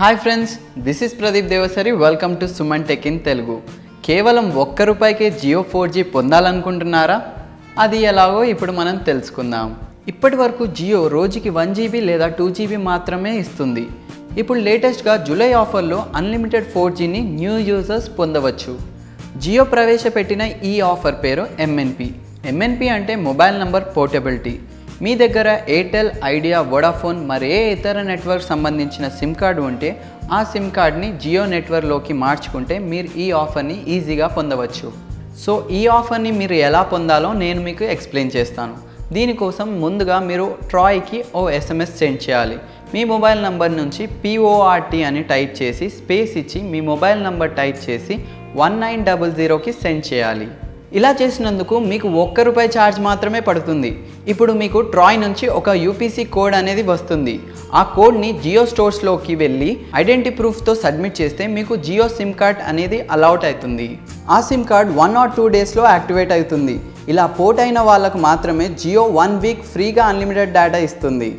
High friends this is Pradeep Devsari welcome to Suman tech in Telugu. केवलम ఒక్క రూపాయికి జియో 4G పొందాలనుకుంటున్నారా? అది ఎలాగో ఇప్పుడు మనం తెలుసుకుందాం। ఇప్పటివరకు జియో రోజుకి 1 GB లేదా 2 GB మాత్రమే ఇస్తుంది। ఇప్పుడు లేటెస్ట్ గా జూలై ఆఫర్ లో అన్లిమిటెడ్ 4G ని న్యూ యూజర్స్ పొందవచ్చు। జియో ప్రవేశపెట్టిన ఈ ఆఫర్ పేరు MNP। MNP అంటే మొబైల్ నంబర్ పోర్టబిలిటీ। మీ దగ్గర ఎయిర్టెల్, ఐడియా, వొడాఫోన్ మరే ఇతర నెట్వర్క్ సంబంధించిన సిమ్ కార్డు ఉంటే ఆ సిమ్ కార్డ్ని జియో నెట్వర్క్లోకి మార్చుకుంటే మీరు ఈ ఆఫర్ని ఈజీగా పొందవచ్చు। సో ఈ ఆఫర్ని మీరు ఎలా పొందాలో నేను మీకు ఎక్స్ప్లెయిన్ చేస్తాను। దీనికోసం ముందుగా మీరు ట్రాయ్కి ఓ SMS సెండ్ చేయాలి। మీ మొబైల్ నంబర్ నుంచి PORT అని టైప్ చేసి స్పేస్ ఇచ్చి మీ మొబైల్ నంబర్ టైప్ చేసి 1900కి సెండ్ చేయాలి। ఇలా చేసినందుకు మీకు ₹1 ఛార్జ్ మాత్రమే పడుతుంది। ఇప్పుడు మీకు ట్రాయ్ నుంచి ఒక UPC కోడ్ అనేది వస్తుంది। ఆ కోడ్ని జియో స్టోర్స్లోకి వెళ్ళి ఐడెంటిటీ ప్రూఫ్తో సబ్మిట్ చేస్తే మీకు జియో సిమ్ కార్డ్ అనేది అలౌట్ అవుతుంది। ఆ సిమ్ కార్డ్ 1 or 2 డేస్లో యాక్టివేట్ అవుతుంది। ఇలా పోర్ట్ అయిన వాళ్ళకు మాత్రమే జియో 1 వీక్ ఫ్రీగా అన్లిమిటెడ్ డేటా ఇస్తుంది।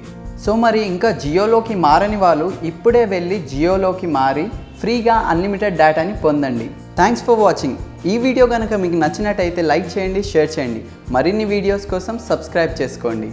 సో మరి ఇంకా జియోలోకి మారని వాళ్ళు ఇప్పుడే వెళ్ళి జియోలోకి మారి ఫ్రీగా అన్లిమిటెడ్ డేటాని పొందండి। Thanks for watching. ఈ వీడియో గనుక మీకు నచ్చినట్టయితే లైక్ చేయండి, షేర్ చేయండి। మరిన్ని వీడియోస్ కోసం సబ్స్క్రైబ్ చేసుకోండి।